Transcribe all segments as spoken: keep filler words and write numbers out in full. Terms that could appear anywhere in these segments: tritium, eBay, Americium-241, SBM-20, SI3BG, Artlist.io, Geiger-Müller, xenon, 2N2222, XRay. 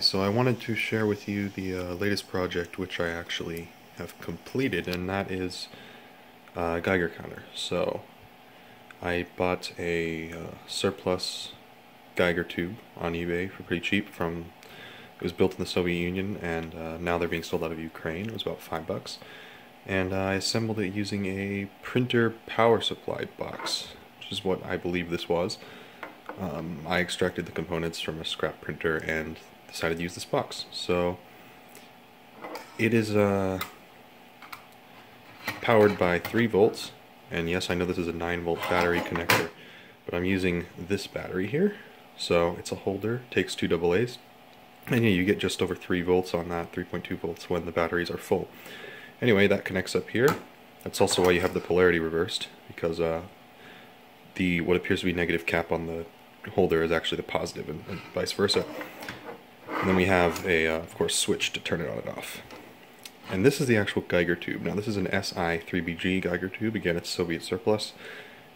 So I wanted to share with you the uh, latest project which I actually have completed, and that is a uh, Geiger counter. So I bought a uh, surplus Geiger tube on eBay for pretty cheap. From it was built in the Soviet Union, and uh, now they're being sold out of Ukraine. It was about five bucks, and uh, I assembled it using a printer power supply box, which is what I believe this was. Um, I extracted the components from a scrap printer and decided to use this box. So it is uh, powered by three volts, and yes, I know this is a nine volt battery connector, but I'm using this battery here. So it's a holder, takes two double A's, and yeah, you get just over three volts on that, three point two volts when the batteries are full. Anyway, that connects up here. That's also why you have the polarity reversed, because uh, the what appears to be negative cap on the holder is actually the positive, and, and vice versa. And then we have a, uh, of course, switch to turn it on and off. And this is the actual Geiger tube. Now, this is an S I three B G Geiger tube. Again, it's Soviet surplus.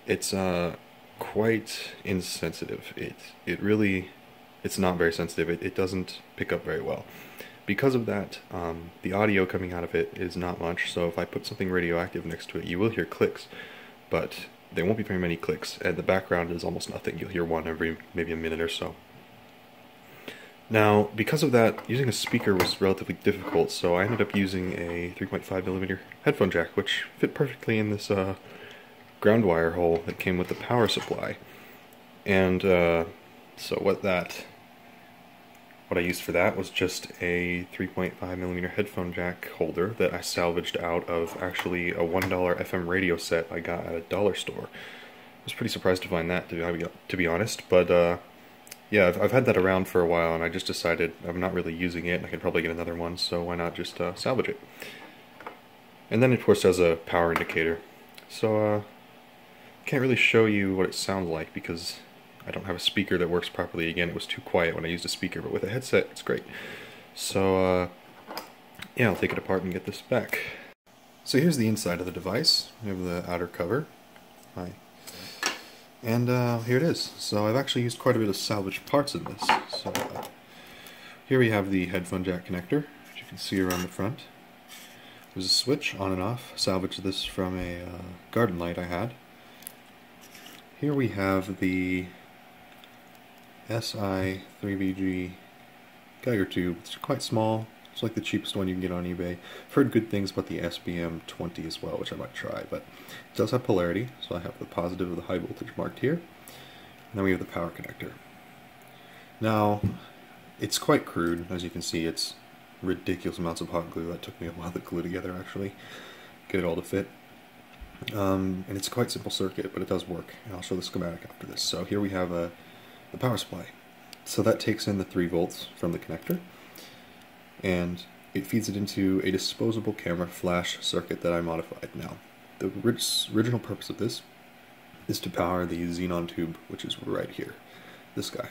It's uh, quite insensitive. It it really, it's not very sensitive. It, it doesn't pick up very well. Because of that, um, the audio coming out of it is not much. So if I put something radioactive next to it, you will hear clicks, but there won't be very many clicks. And the background is almost nothing. You'll hear one every maybe a minute or so. Now, because of that, using a speaker was relatively difficult, so I ended up using a three point five millimeter headphone jack, which fit perfectly in this uh, ground wire hole that came with the power supply. And uh, so what that, what I used for that was just a three point five millimeter headphone jack holder that I salvaged out of actually a one dollar F M radio set I got at a dollar store. I was pretty surprised to find that, to be, to be honest, but uh, yeah, I've, I've had that around for a while, and I just decided I'm not really using it, and I can probably get another one, so why not just uh, salvage it? And then, of course, it has a power indicator. So, uh, can't really show you what it sounds like, because I don't have a speaker that works properly. Again, it was too quiet when I used a speaker, but with a headset, it's great. So, uh, yeah, I'll take it apart and get this back. So here's the inside of the device. We have the outer cover. Hi. And uh, here it is. So I've actually used quite a bit of salvaged parts in this. So uh, here we have the headphone jack connector, which you can see around the front. There's a switch on and off. Salvaged this from a uh, garden light I had. Here we have the S I three B G Geiger tube. It's quite small. It's like the cheapest one you can get on eBay. I've heard good things about the S B M twenty as well, which I might try, but it does have polarity, so I have the positive of the high voltage marked here. And then we have the power connector. Now, it's quite crude. As you can see, it's ridiculous amounts of hot glue. That took me a while to glue together, actually, get it all to fit. Um, and it's a quite simple circuit, but it does work. And I'll show the schematic after this. So here we have a, the power supply. So that takes in the three volts from the connector, and it feeds it into a disposable camera flash circuit that I modified. Now, the original purpose of this is to power the xenon tube, which is right here, this guy.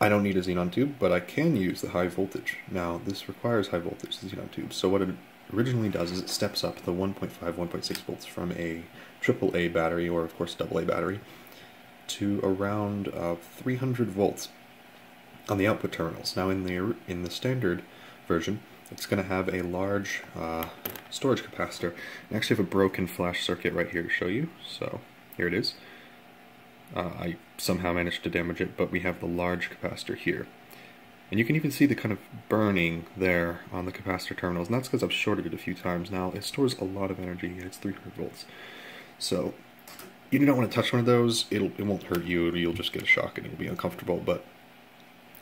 I don't need a xenon tube, but I can use the high voltage. Now, this requires high voltage, the xenon tube, so what it originally does is it steps up the one point five, one point six volts from a triple A battery, or of course double A battery, to around uh, three hundred volts. On the output terminals. Now in the in the standard version, it's going to have a large uh, storage capacitor. I actually have a broken flash circuit right here to show you. So here it is. Uh, I somehow managed to damage it, but we have the large capacitor here. And you can even see the kind of burning there on the capacitor terminals, and that's because I've shorted it a few times. Now it stores a lot of energy, and it's three hundred volts. So you don't want to touch one of those. It'll, it won't hurt you, you'll just get a shock and it'll be uncomfortable, but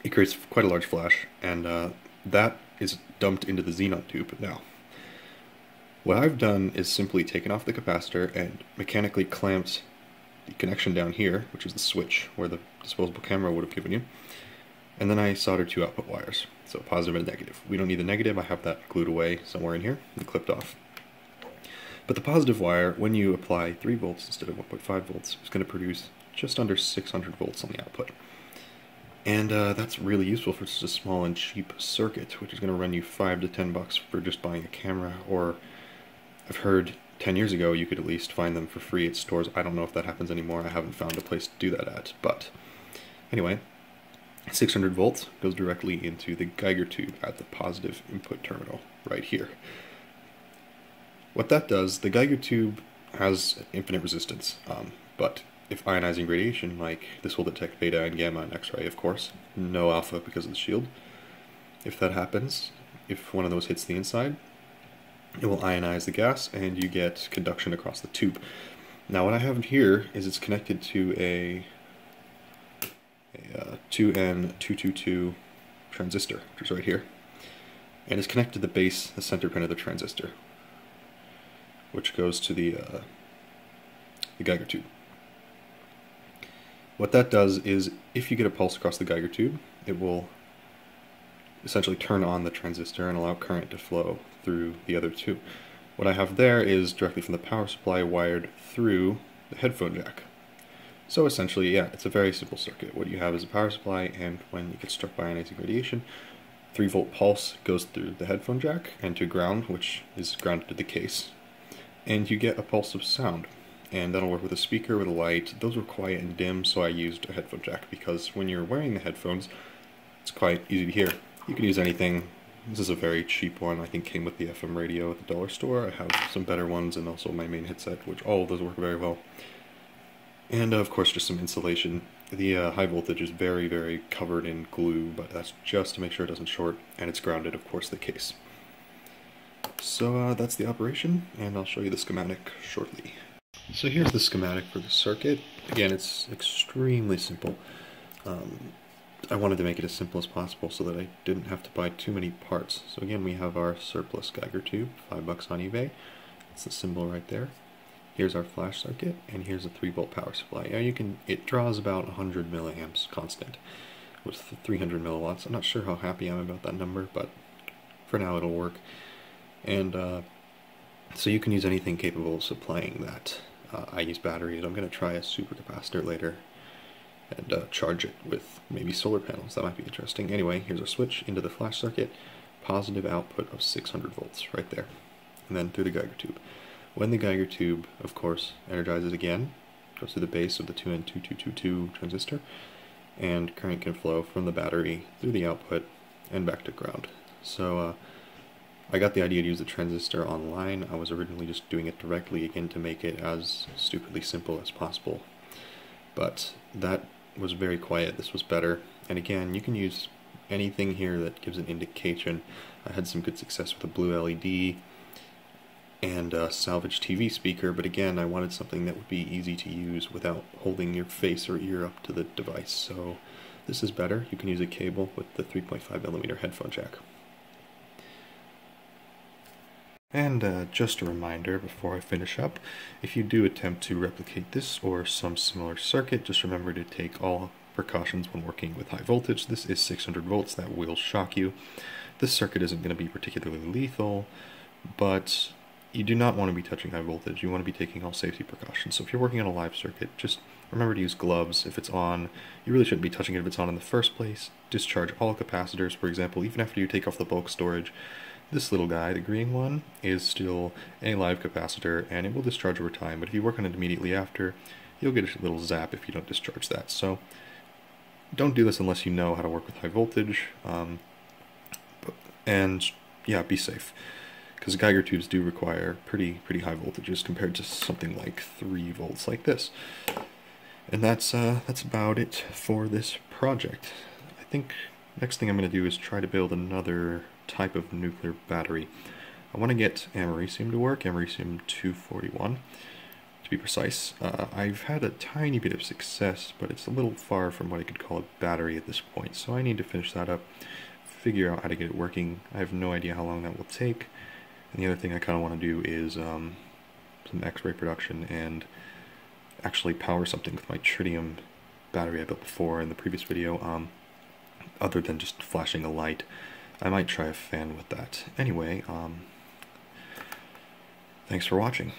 it creates quite a large flash, and uh, that is dumped into the xenon tube now. What I've done is simply taken off the capacitor and mechanically clamped the connection down here, which is the switch where the disposable camera would have given you, and then I soldered two output wires, so positive and negative. We don't need the negative, I have that glued away somewhere in here and clipped off. But the positive wire, when you apply three volts instead of one point five volts, is going to produce just under six hundred volts on the output. And uh, that's really useful for just a small and cheap circuit, which is going to run you five to ten bucks for just buying a camera. Or I've heard ten years ago you could at least find them for free at stores. I don't know if that happens anymore. I haven't found a place to do that at. But anyway, six hundred volts goes directly into the Geiger tube at the positive input terminal right here. What that does, the Geiger tube has infinite resistance, um, but if ionizing radiation, like this will detect beta and gamma and X-ray, of course, no alpha because of the shield. If that happens, if one of those hits the inside, it will ionize the gas and you get conduction across the tube. Now what I have here is it's connected to a, a uh, two N two two two transistor, which is right here, and it's connected to the base, the center pin of the transistor, which goes to the, uh, the Geiger tube. What that does is, if you get a pulse across the Geiger tube, it will essentially turn on the transistor and allow current to flow through the other two. What I have there is directly from the power supply wired through the headphone jack. So essentially, yeah, it's a very simple circuit. What you have is a power supply, and when you get struck by ionizing radiation, three volt pulse goes through the headphone jack and to ground, which is grounded to the case, and you get a pulse of sound. And that'll work with a speaker, with a light. Those were quiet and dim, so I used a headphone jack, because when you're wearing the headphones, it's quite easy to hear. You can use anything. This is a very cheap one. I think came with the F M radio at the dollar store. I have some better ones, and also my main headset, which all of those work very well. And of course, just some insulation. The uh, high voltage is very, very covered in glue, but that's just to make sure it doesn't short, and it's grounded, of course, the case. So uh, that's the operation, and I'll show you the schematic shortly. So here's the schematic for the circuit. Again, it's extremely simple. Um, I wanted to make it as simple as possible so that I didn't have to buy too many parts. So again, we have our surplus Geiger tube, five bucks on eBay. It's the symbol right there. Here's our flash circuit, and here's a three volt power supply. Now you can, it draws about one hundred milliamps constant with three hundred milliwatts. I'm not sure how happy I'm about that number, but for now it'll work. And uh, so you can use anything capable of supplying that. Uh, I use batteries. I'm going to try a supercapacitor later and uh, charge it with maybe solar panels. That might be interesting. Anyway, here's our switch into the flash circuit. Positive output of six hundred volts right there. And then through the Geiger tube. When the Geiger tube, of course, energizes again, goes to the base of the two N two two two two transistor, and current can flow from the battery through the output and back to ground. So uh, I got the idea to use the transistor online. I was originally just doing it directly, again, to make it as stupidly simple as possible. But that was very quiet. This was better. And again, you can use anything here that gives an indication. I had some good success with a blue L E D and a salvage T V speaker, but again, I wanted something that would be easy to use without holding your face or ear up to the device. So this is better. You can use a cable with the three point five millimeter headphone jack. And uh, just a reminder before I finish up, if you do attempt to replicate this or some similar circuit, just remember to take all precautions when working with high voltage. This is six hundred volts, that will shock you. This circuit isn't going to be particularly lethal, but you do not want to be touching high voltage. You want to be taking all safety precautions. So if you're working on a live circuit, just remember to use gloves if it's on. You really shouldn't be touching it if it's on in the first place. Discharge all capacitors, for example, even after you take off the bulk storage. This little guy, the green one, is still a live capacitor, and it will discharge over time, but if you work on it immediately after, you'll get a little zap if you don't discharge that. So don't do this unless you know how to work with high voltage, um, and yeah, be safe, because Geiger tubes do require pretty pretty high voltages compared to something like three volts like this. And that's, uh, that's about it for this project. I think next thing I'm going to do is try to build another type of nuclear battery. I want to get americium to work, americium two forty-one to be precise. Uh, I've had a tiny bit of success, but it's a little far from what I could call a battery at this point, so I need to finish that up, figure out how to get it working. I have no idea how long that will take, and the other thing I kind of want to do is um, some X-ray production and actually power something with my tritium battery I built before in the previous video, um, other than just flashing a light. I might try a fan with that. Anyway, um, thanks for watching.